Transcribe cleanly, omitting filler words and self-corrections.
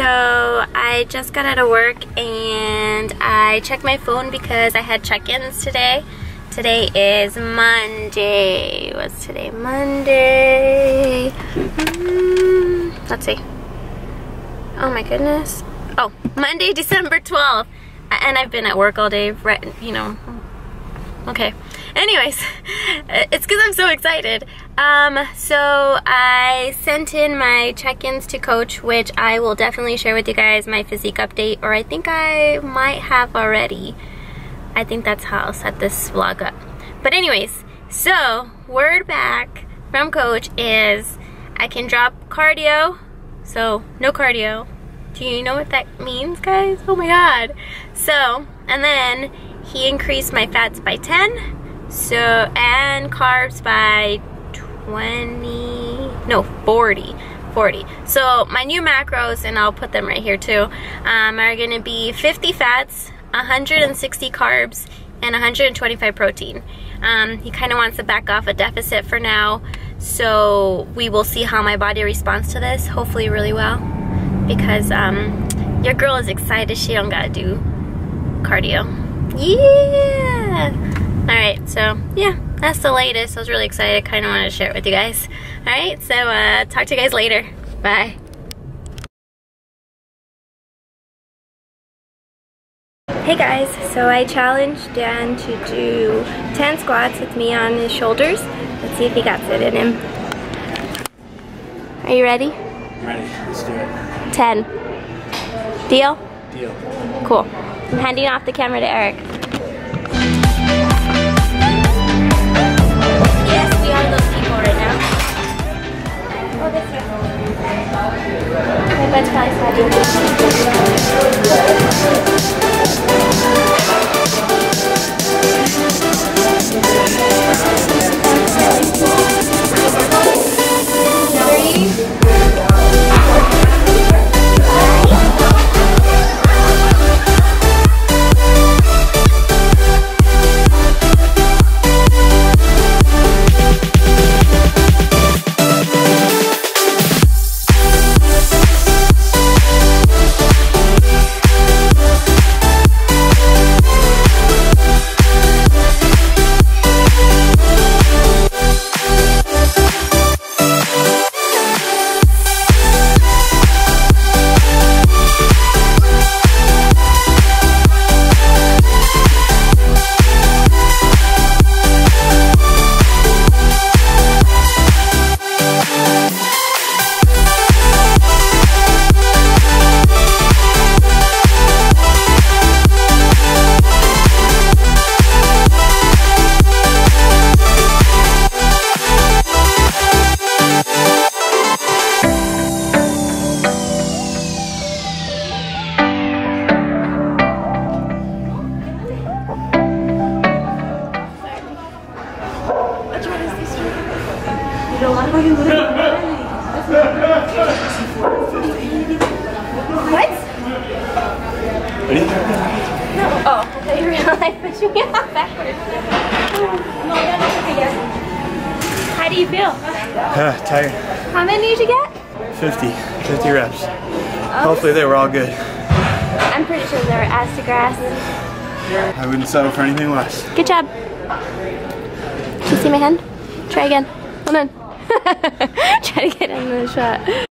So I just got out of work and I checked my phone because I had check-ins today. Today is Monday. What's today? Monday. Let's see. Oh my goodness. Oh, Monday, December 12th. And I've been at work all day, right, you know. Okay. Anyways, it's because I'm so excited. So I sent in my check-ins to Coach, which I will definitely share with you guys my physique update, or I think I might have already. I think that's how I'll set this vlog up. But anyways, so word back from Coach is I can drop cardio, so no cardio. Do you know what that means, guys? Oh my god. So, and then he increased my fats by 10, so, and carbs by 40. So my new macros, and I'll put them right here too, are gonna be 50 fats, 160 carbs, and 125 protein. He kind of wants to back off a deficit for now, so we will see how my body responds to this, hopefully really well, because your girl is excited. She don't gotta do cardio. Yeah! Alright, so yeah, that's the latest. I was really excited. I kind of wanted to share it with you guys. Alright, so talk to you guys later. Bye. Hey guys, so I challenged Dan to do 10 squats with me on his shoulders. Let's see if he got it in him. Are you ready? I'm ready. Let's do it. 10. Deal? Deal. Cool. I'm handing off the camera to Eric. Yes, we are those people right now. Oh, this one. 3. How do you feel? Tired. How many did you get? 50 reps. Oh. Hopefully they were all good. I'm pretty sure they were ass to grass. I wouldn't settle for anything less. Good job. Can you see my hand? Try again. Hold on. Try to get in the shot.